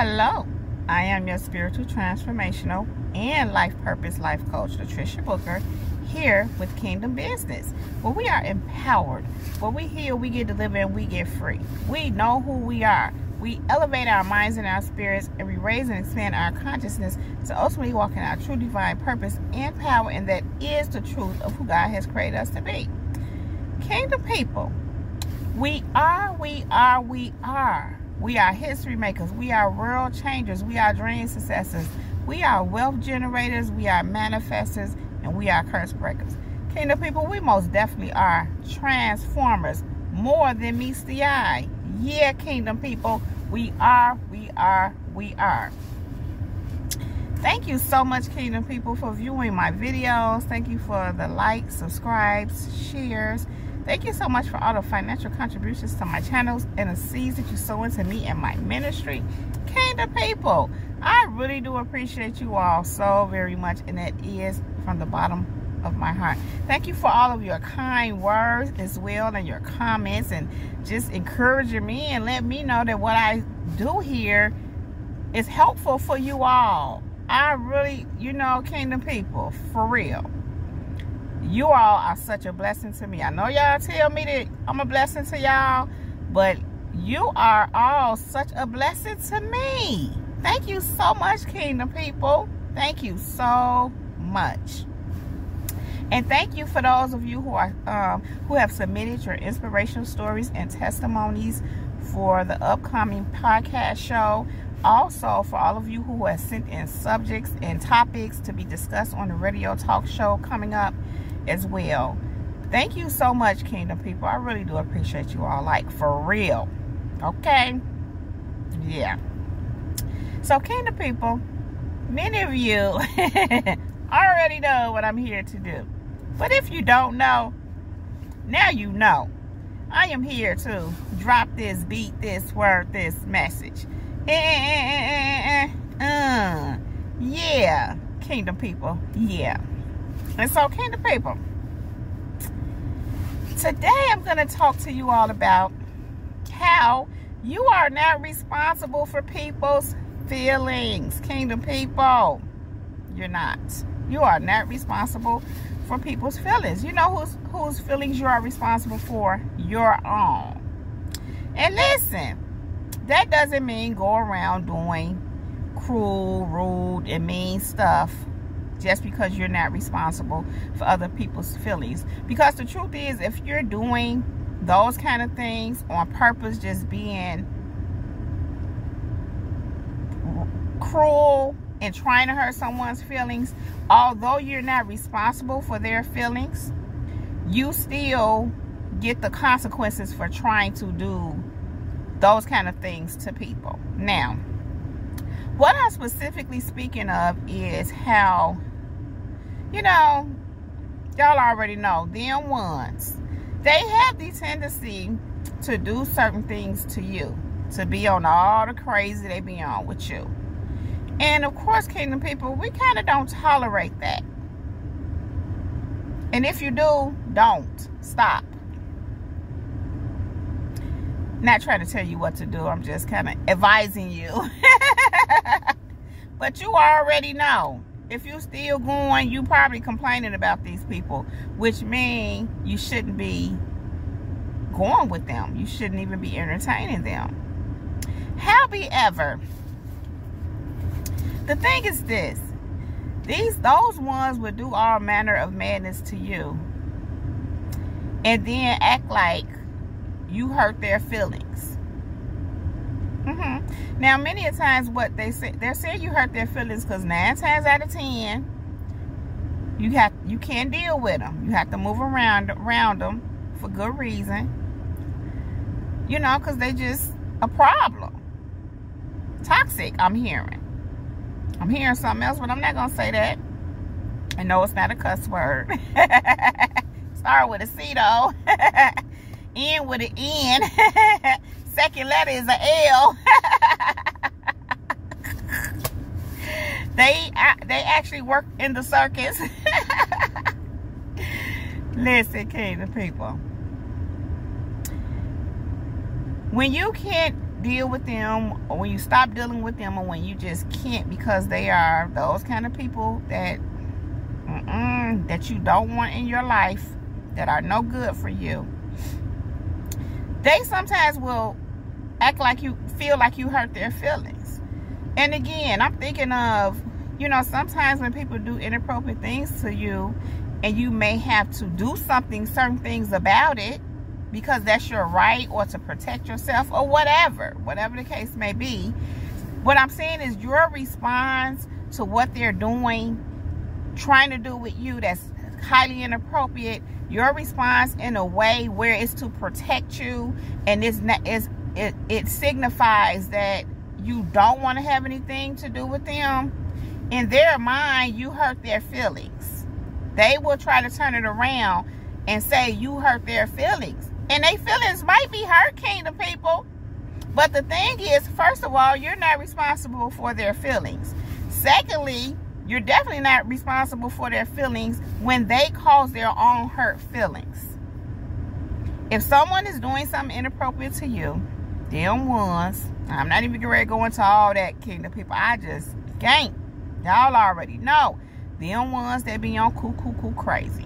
Hello, I am your spiritual, transformational, and life purpose life coach, Latricia Booker, here with Kingdom Business, where we are empowered, where we heal, we get delivered, and we get free. We know who we are. We elevate our minds and our spirits, and we raise and expand our consciousness to ultimately walk in our true divine purpose and power, and that is the truth of who God has created us to be. Kingdom people, we are, we are, we are. We are history makers. We are world changers. We are dream successors. We are wealth generators. We are manifestors. And we are curse breakers. Kingdom people, we most definitely are transformers. More than meets the eye. Yeah, kingdom people. We are, we are, we are. Thank you so much, kingdom people, for viewing my videos. Thank you for the likes, subscribes, shares. Thank you so much for all the financial contributions to my channels and the seeds that you sow into me and my ministry. Kingdom people, I really do appreciate you all so very much, and that is from the bottom of my heart. Thank you for all of your kind words as well, and your comments, and just encouraging me and let me know that what I do here is helpful for you all. I really, you know, kingdom people, for real. You all are such a blessing to me. I know y'all tell me that I'm a blessing to y'all, but you are all such a blessing to me. Thank you so much, kingdom people. Thank you so much. And thank you for those of you who are who have submitted your inspirational stories and testimonies for the upcoming podcast show. Also, for all of you who have sent in subjects and topics to be discussed on the radio talk show coming up as well. Thank you so much, kingdom people. I really do appreciate you all, like, for real. Okay? Yeah. So, kingdom people, many of you already know what I'm here to do. But if you don't know, now you know. I am here to drop this, beat this, word this message. Yeah, kingdom people, yeah. And so, kingdom people, today I'm going to talk to you all about how you are not responsible for people's feelings. Kingdom people, you're not. You are not responsible for people's feelings. You know whose feelings you are responsible for? Your own. And listen, that doesn't mean go around doing cruel, rude, and mean stuff just because you're not responsible for other people's feelings. Because the truth is, if you're doing those kind of things on purpose, just being cruel and trying to hurt someone's feelings, although you're not responsible for their feelings, you still get the consequences for trying to do those kind of things to people. Now, what I'm specifically speaking of is how, you know, y'all already know, them ones, they have the tendency to do certain things to you, to be on all the crazy they be on with you. And of course, kingdom people, we kind of don't tolerate that. And if you do, don't stop. Not trying to tell you what to do, I'm just kind of advising you. But you already know, if you're still going, you probably complaining about these people, which means you shouldn't be going with them. You shouldn't even be entertaining them. However, the thing is this, those ones will do all manner of madness to you and then act like you hurt their feelings. Now, many a times what they say, they're saying you hurt their feelings because 9 times out of 10, you can't deal with them. You have to move around them for good reason. You know, because they just a problem. Toxic, I'm hearing. I'm hearing something else, but I'm not gonna say that. I know it's not a cuss word. Start with a C though. End with an N. Second letter is an L. They actually work in the circus. Listen, kingdom people. When you can't deal with them, or when you stop dealing with them, or when you just can't, because they are those kind of people that that you don't want in your life, that are no good for you. They sometimes will act like you feel like you hurt their feelings. And again, I'm thinking of, you know, sometimes when people do inappropriate things to you, and you may have to do something, certain things about it, because that's your right, or to protect yourself, or whatever the case may be. What I'm saying is your response to what they're doing, trying to do with you, that's highly inappropriate, your response in a way where it's to protect you, and it's not, it signifies that you don't want to have anything to do with them. In their mind, you hurt their feelings. They will try to turn it around and say you hurt their feelings. And their feelings might be hurt, Kingdom people. But the thing is, first of all, you're not responsible for their feelings. Secondly, you're definitely not responsible for their feelings when they cause their own hurt feelings. If someone is doing something inappropriate to you, them ones, I'm not even ready to go into all that, Kingdom people. I just can't. Y'all already know. Them ones that be on cuckoo crazy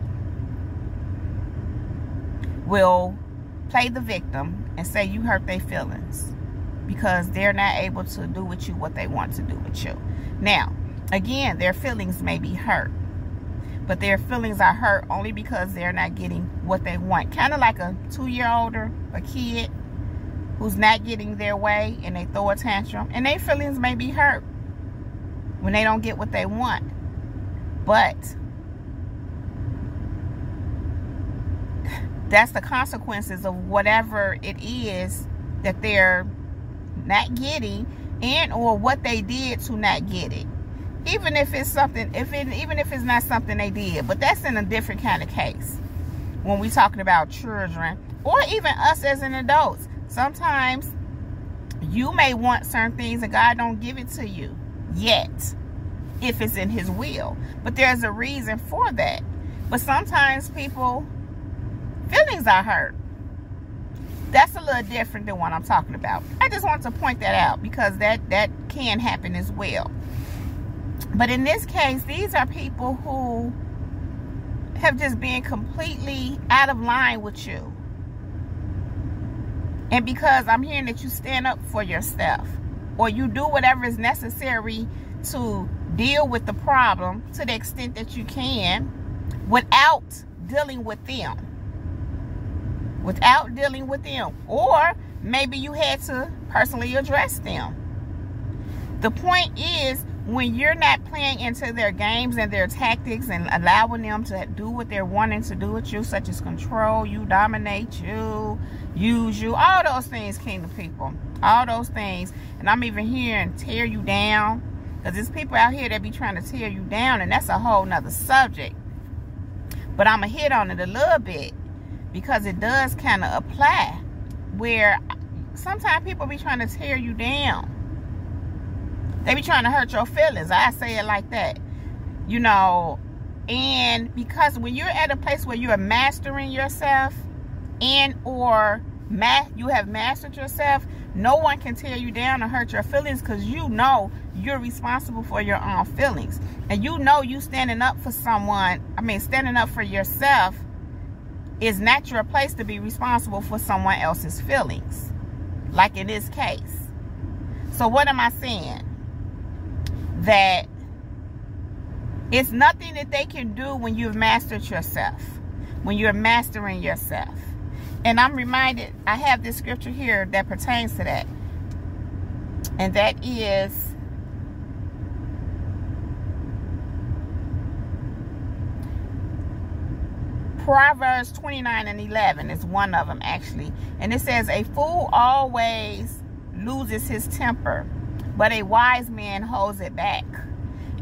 will play the victim and say you hurt their feelings because they're not able to do with you what they want to do with you. Now, again, their feelings may be hurt, but their feelings are hurt only because they're not getting what they want. Kind of like a two-year-old or a kid who's not getting their way and they throw a tantrum, and their feelings may be hurt when they don't get what they want. But that's the consequences of whatever it is that they're not getting, and or what they did to not get it. Even if it's something, even if it's not something they did, but that's in a different kind of case. When we're talking about children or even us as an adult, sometimes you may want certain things and God don't give it to you yet, if it's in His will. But there's a reason for that. But sometimes people, feelings are hurt. That's a little different than what I'm talking about. I just want to point that out because that can happen as well. But in this case, these are people who have just been completely out of line with you. And because I'm hearing that you stand up for yourself, or you do whatever is necessary to deal with the problem to the extent that you can without dealing with them. Without dealing with them. Or maybe you had to personally address them. The point is, when you're not playing into their games and their tactics and allowing them to do what they're wanting to do with you, such as control you, dominate you, use you, all those things, Kingdom people, all those things. And I'm even hearing tear you down, because there's people out here that be trying to tear you down, and that's a whole nother subject. But I'm going to hit on it a little bit, because it does kind of apply, where sometimes people be trying to tear you down. They be trying to hurt your feelings. I say it like that. You know, and because when you're at a place where you are mastering yourself, and or you have mastered yourself, no one can tear you down or hurt your feelings, because you know you're responsible for your own feelings. And you know you standing up for someone, standing up for yourself, is not your place to be responsible for someone else's feelings, like in this case. So what am I saying? That it's nothing that they can do when you've mastered yourself, when you're mastering yourself. And I'm reminded, I have this scripture here that pertains to that. And that is Proverbs 29:11 is one of them, actually. And it says, "A fool always loses his temper, but a wise man holds it back."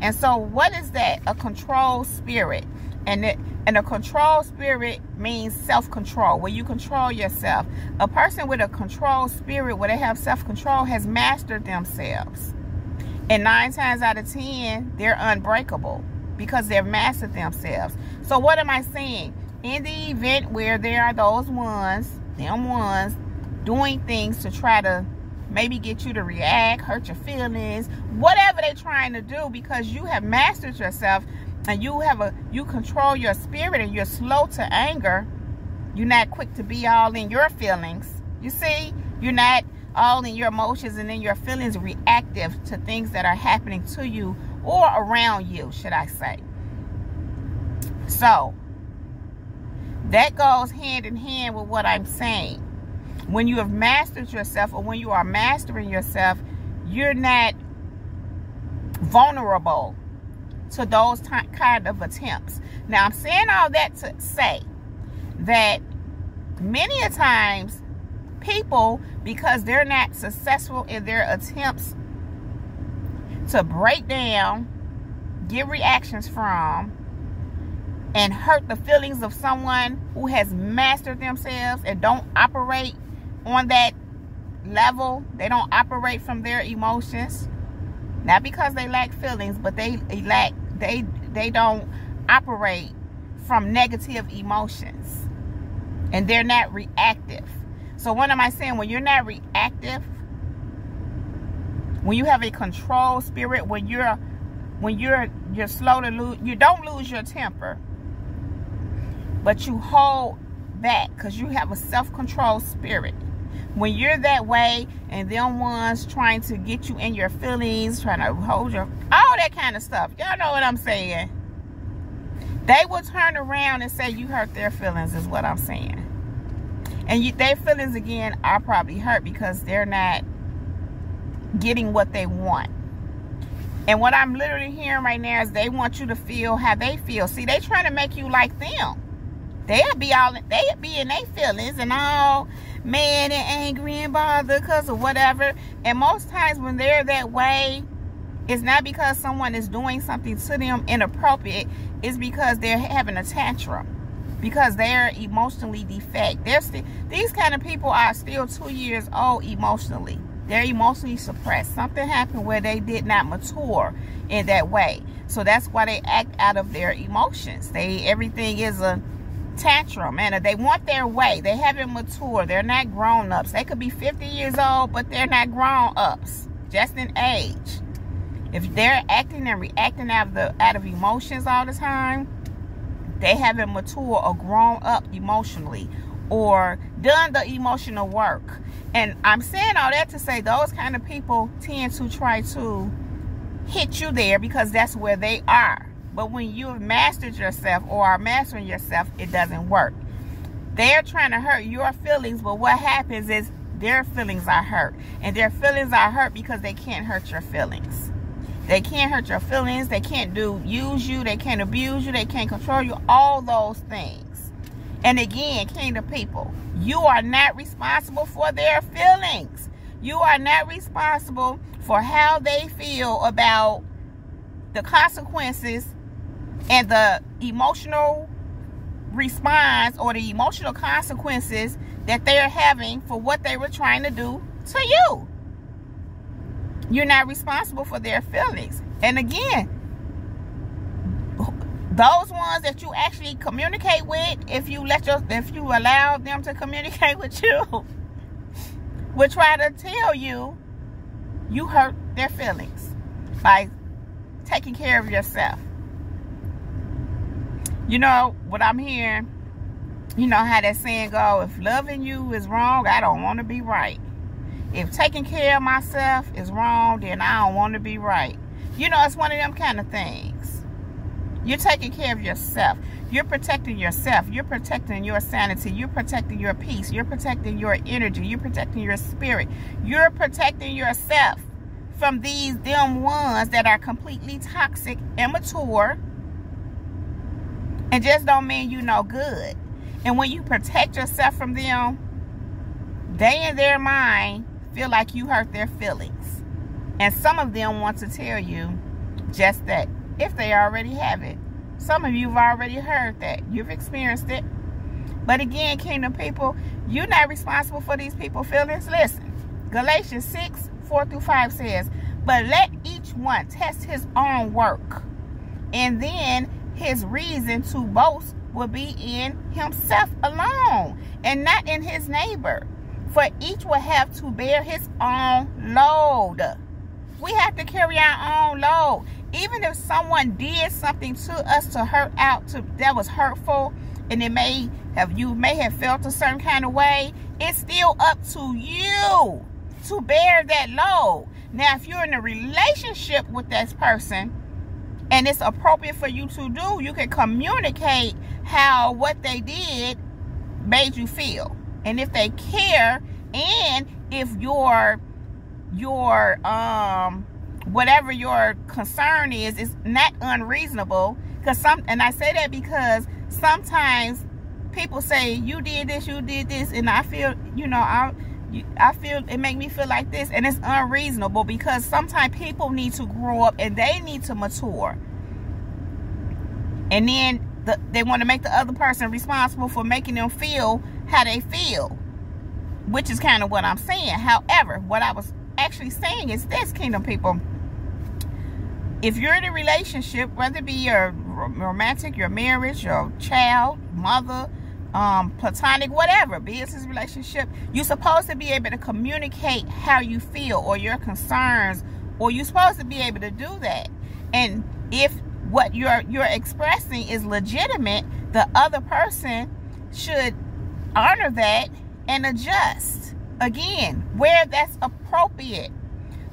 And so what is that? A controlled spirit. And a controlled spirit means self-control, where you control yourself. A person with a controlled spirit, where they have self-control, has mastered themselves. And 9 times out of 10, they're unbreakable because they've mastered themselves. So what am I saying? In the event where there are those ones, them ones, doing things to try to maybe get you to react, hurt your feelings, whatever they're trying to do, because you have mastered yourself and you control your spirit and you're slow to anger. You're not quick to be all in your feelings. You see, you're not all in your emotions and in your feelings reactive to things that are happening to you or around you, should I say. So that goes hand in hand with what I'm saying. When you have mastered yourself, or when you are mastering yourself, you're not vulnerable to those kind of attempts. Now, I'm saying all that to say that many a times people, because they're not successful in their attempts to break down, get reactions from, and hurt the feelings of someone who has mastered themselves and don't operate on that level. They don't operate from their emotions, not because they lack feelings, but they don't operate from negative emotions, and they're not reactive. So what am I saying? When you're not reactive, when you have a controlled spirit, when you're slow to lose, you don't lose your temper, but you hold back because you have a self-control spirit. When you're that way, and them ones trying to get you in your feelings, trying to hold your, all that kind of stuff, y'all know what I'm saying, they will turn around and say you hurt their feelings, is what I'm saying. And their feelings again are probably hurt because they're not getting what they want. And what I'm literally hearing right now is they want you to feel how they feel. See, they trying to make you like them. They'll be in their feelings and all mad and angry and bothered because of whatever. And most times when they're that way, it's not because someone is doing something to them inappropriate. It's because they're having a tantrum, because they're emotionally defect. These kind of people are still 2 years old emotionally. They're emotionally suppressed. Something happened where they did not mature in that way. So that's why they act out of their emotions. Everything is a tantrum, and they want their way. They haven't matured. They're not grown-ups. They could be 50 years old, but they're not grown-ups, just in age. If they're acting and reacting out of emotions all the time, they haven't matured or grown up emotionally or done the emotional work. And I'm saying all that to say those kind of people tend to try to hit you there because that's where they are. But when you have mastered yourself or are mastering yourself, it doesn't work. They're trying to hurt your feelings, but what happens is their feelings are hurt. And their feelings are hurt because they can't hurt your feelings. They can't hurt your feelings. They can't use you. They can't abuse you. They can't control you. All those things. And again, Kingdom people, you are not responsible for their feelings. You are not responsible for how they feel about the consequences and the emotional response or the emotional consequences that they are having for what they were trying to do to you. You're not responsible for their feelings. And again, those ones that you actually communicate with, if you allow them to communicate with you, will try to tell you you hurt their feelings by taking care of yourself. You know what I'm hearing? You know how that saying go, if loving you is wrong, I don't want to be right. If taking care of myself is wrong, then I don't want to be right. You know, it's one of them kind of things. You're taking care of yourself. You're protecting yourself. You're protecting your sanity. You're protecting your peace. You're protecting your energy. You're protecting your spirit. You're protecting yourself from these them ones that are completely toxic, immature, and just don't mean you no good. And when you protect yourself from them, they in their mind feel like you hurt their feelings. And some of them want to tell you just that, if they already have it. Some of you have already heard that. You've experienced it. But again, Kingdom people, you're not responsible for these people's feelings. Listen, Galatians 6:4-5 says, but let each one test his own work, and then his reason to boast will be in himself alone, and not in his neighbor. for each will have to bear his own load. We have to carry our own load. Even if someone did something to us to hurt out, that was hurtful, and it you may have felt a certain kind of way, it's still up to you to bear that load. Now, if you're in a relationship with that person and it's appropriate for you to do, you can communicate how what they did made you feel. And if they care, and if whatever your concern is not unreasonable. And I say that because sometimes people say, you did this, and I feel, I feel it make me feel like this, and it's unreasonable, because sometimes people need to grow up and they need to mature, and then they want to make the other person responsible for making them feel how they feel, which is kind of what I'm saying. However, what I was actually saying is this, Kingdom people: if you're in a relationship, whether it be your romantic, your marriage, your child, mother, platonic, whatever, business relationship, you're supposed to be able to communicate how you feel or your concerns, or you're supposed to be able to do that. And if what you're expressing is legitimate, the other person should honor that and adjust, again, where that's appropriate.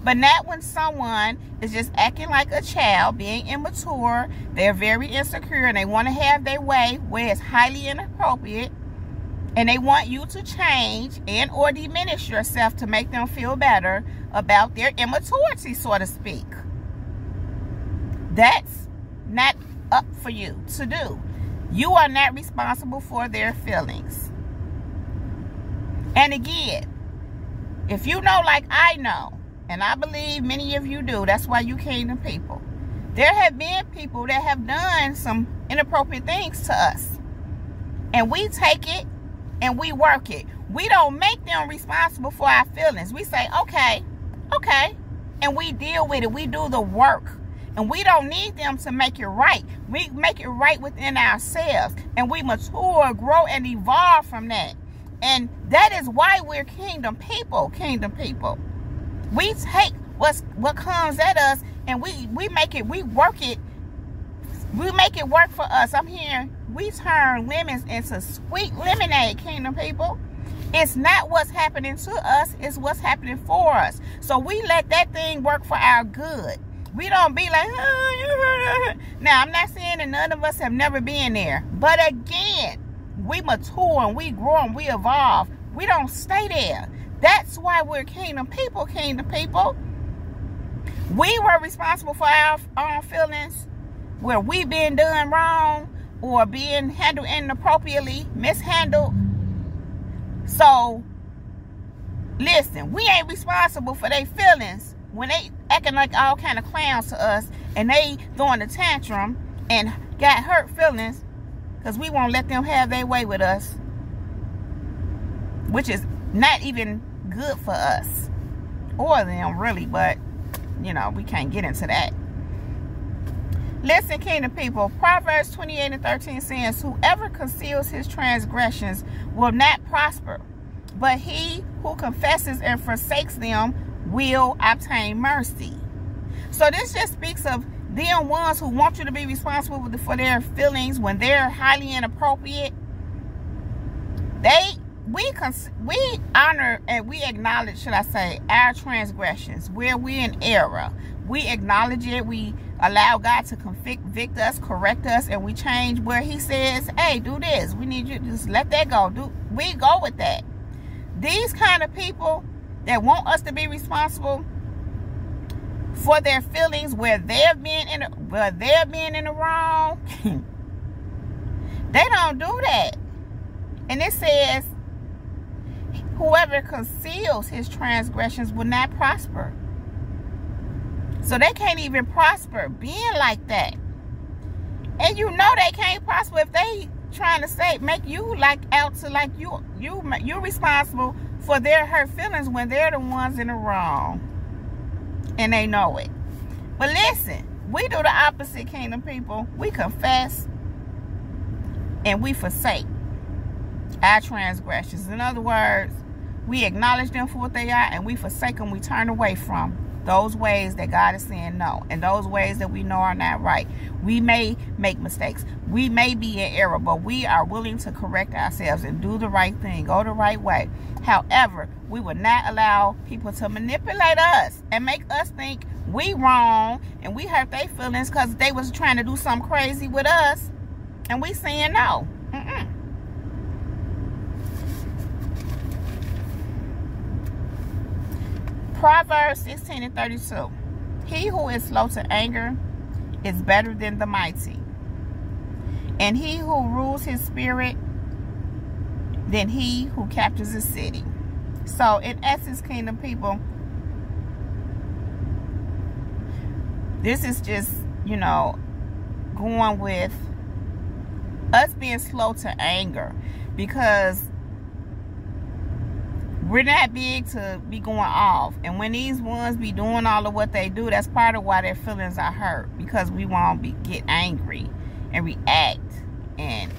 But not when someone is just acting like a child, being immature, they're very insecure, and they want to have their way, where it's highly inappropriate, and they want you to change and or diminish yourself to make them feel better about their immaturity, so to speak. That's not up for you to do. You are not responsible for their feelings. And again, if you know like I know, and I believe many of you do, that's why you Kingdom people, there have been people that have done some inappropriate things to us, and we take it and we work it. We don't make them responsible for our feelings. We say, okay, and we deal with it. We do the work, and we don't need them to make it right. We make it right within ourselves, and we mature, grow, and evolve from that. And that is why we're Kingdom people, We take what comes at us, and we make it, we work it, we make it work for us. I'm hearing we turn lemons into sweet lemonade, Kingdom people. It's not what's happening to us, it's what's happening for us. So we let that thing work for our good. We don't be like, now I'm not saying that none of us have never been there. But again, we mature and we grow and we evolve. We don't stay there. That's why we're Kingdom people, We were responsible for our own feelings, where we've been done wrong or being handled inappropriately, mishandled. So, listen, we ain't responsible for their feelings when they acting like all kind of clowns to us, and they throwing a tantrum and got hurt feelings because we won't let them have their way with us, which is not even good for us or them, really. But we can't get into that. Listen, Kingdom people, Proverbs 28:13 says, whoever conceals his transgressions will not prosper, but he who confesses and forsakes them will obtain mercy. So this just speaks of them ones who want you to be responsible for their feelings when they're highly inappropriate. We honor and we acknowledge, should I say, our transgressions. Where we're in error, we acknowledge it. We allow God to convict us, correct us, and we change where He says, hey, do this. We need you to just let that go. We go with that. These kind of people that want us to be responsible for their feelings where they're being in the wrong, they don't do that. And it says, whoever conceals his transgressions will not prosper. So they can't even prosper being like that. And they can't prosper if they trying to make you you're responsible for their hurt feelings when they're the ones in the wrong, and they know it. But listen, we do the opposite, Kingdom people. We confess and we forsake our transgressions. In other words, We acknowledge them for what they are, and we forsake them. We turn away from those ways that God is saying no, and those ways that we know are not right. We may make mistakes. We may be in error, but we are willing to correct ourselves and do the right thing, go the right way. However, we will not allow people to manipulate us and make us think we wrong and we hurt their feelings because they was trying to do something crazy with us, and we saying no. Proverbs 16:32. He who is slow to anger is better than the mighty, and he who rules his spirit than he who captures a city. So in essence, Kingdom people, this is just, you know, going with us being slow to anger, because we're not big to be going off. And when these ones be doing all of what they do, that's part of why their feelings are hurt, because we won't get angry and react and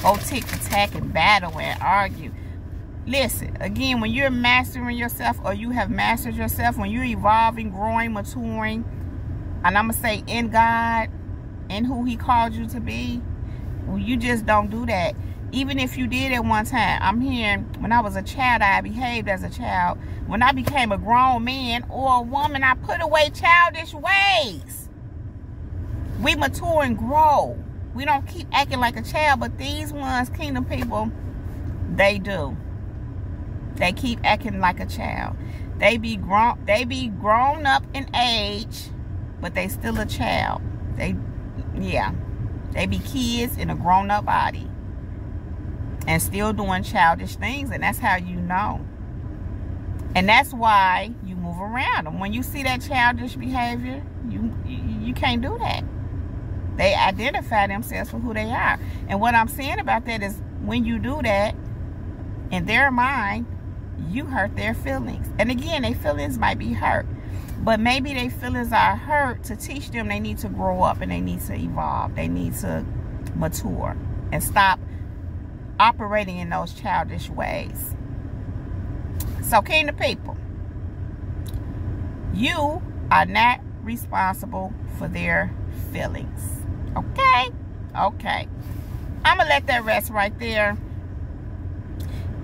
go tick for tack and battle and argue. Listen, again, when you're mastering yourself, or you have mastered yourself, when you're evolving, growing, maturing, and I'm going to say in God and who he called you to be, well, you just don't do that. Even if you did at one time. I'm hearing, when I was a child, I behaved as a child. When I became a grown man or a woman, I put away childish ways. We mature and grow. We don't keep acting like a child, but these ones, Kingdom people, they do. They keep acting like a child. They be grown up in age, but they still a child. They be kids in a grown up body, and still doing childish things. And that's how you know. And that's why you move around them. When you see that childish behavior, you can't do that. They identify themselves for who they are. And what I'm saying about that is, when you do that, in their mind, you hurt their feelings. And again, their feelings might be hurt, but maybe their feelings are hurt to teach them they need to grow up, and they need to evolve. They need to mature and stop operating in those childish ways. So, Kingdom people, you are not responsible for their feelings. Okay. I'm gonna let that rest right there.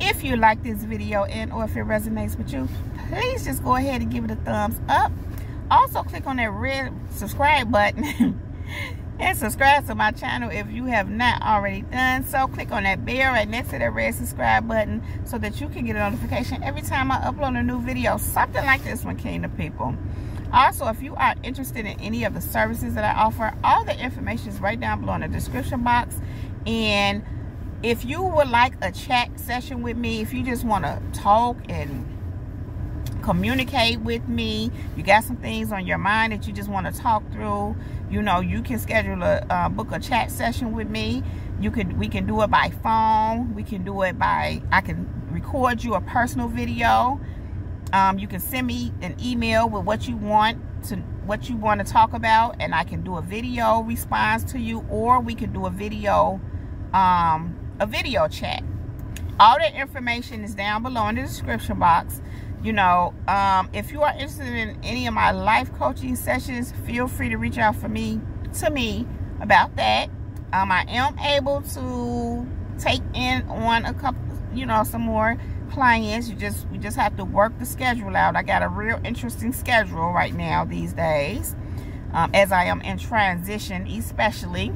If you like this video, and or if it resonates with you, please just go ahead and give it a thumbs up. Also, click on that red subscribe button and subscribe to my channel if you have not already done so. Click on that bell right next to that red subscribe button so that you can get a notification every time I upload a new video, something like this one, Kingdom people. Also, if you are interested in any of the services that I offer, all the information is right down below in the description box. And if you would like a chat session with me, if you just want to talk and communicate with me, you got some things on your mind that you just want to talk through, you know, you can schedule a book a chat session with me. We can do it by phone. We can do it by, I can record you a personal video. You can send me an email with what you want to talk about, and I can do a video response to you, or we can do a video chat. All that information is down below in the description box. You know, if you are interested in any of my life coaching sessions, feel free to reach out to me about that. I am able to take in on a couple, you know, some more clients. We just have to work the schedule out. I got a real interesting schedule right now these days, as I am in transition, especially.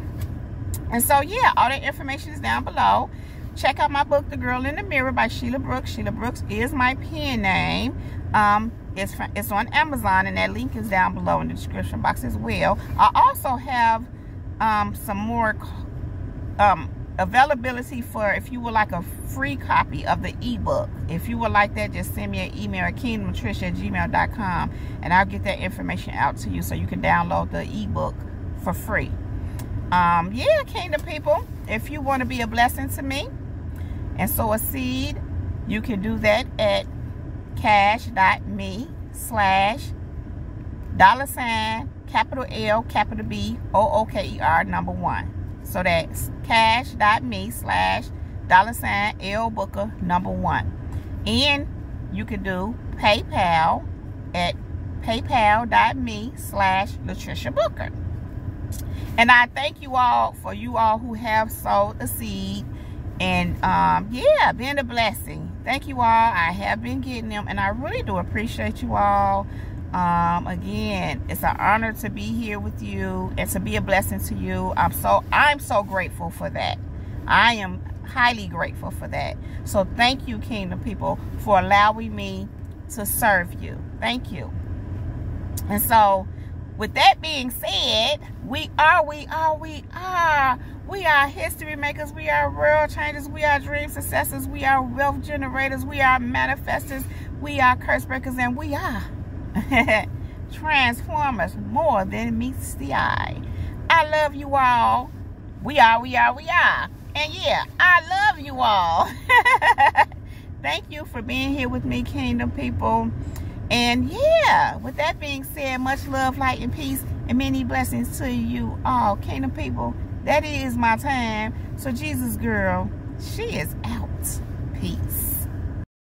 And so, yeah, all that information is down below. Check out my book, The Girl in the Mirror by Sheila Brooks. Sheila Brooks is my pen name. It's on Amazon, and that link is down below in the description box as well. I also have some more availability for, if you would like a free copy of the ebook. If you would like that, just send me an email at kingdomtrish@gmail.com, and I'll get that information out to you so you can download the ebook for free. Yeah, Kingdom people, if you want to be a blessing to me and sow a seed, you can do that at cash.me/$LBooker1. So that's cash.me/$LBooker1. And you can do PayPal at PayPal.me/LatriciaBooker. And I thank you all for you all who have sowed the seed and, yeah, been a blessing. Thank you all. I have been getting them, and I really do appreciate you all. Again, it's an honor to be here with you and to be a blessing to you. I'm so grateful for that. I am highly grateful for that. So thank you, Kingdom people, for allowing me to serve you. Thank you. And so, with that being said, we are history makers, we are world changers, we are dream successors, we are wealth generators, we are manifestors, we are curse breakers, and we are transformers, more than meets the eye. I love you all. We are. And yeah, I love you all. Thank you for being here with me, Kingdom people. And yeah, with that being said, much love, light, and peace, and many blessings to you all, Kingdom people. That is my time. So Jesus girl, she is out. Peace.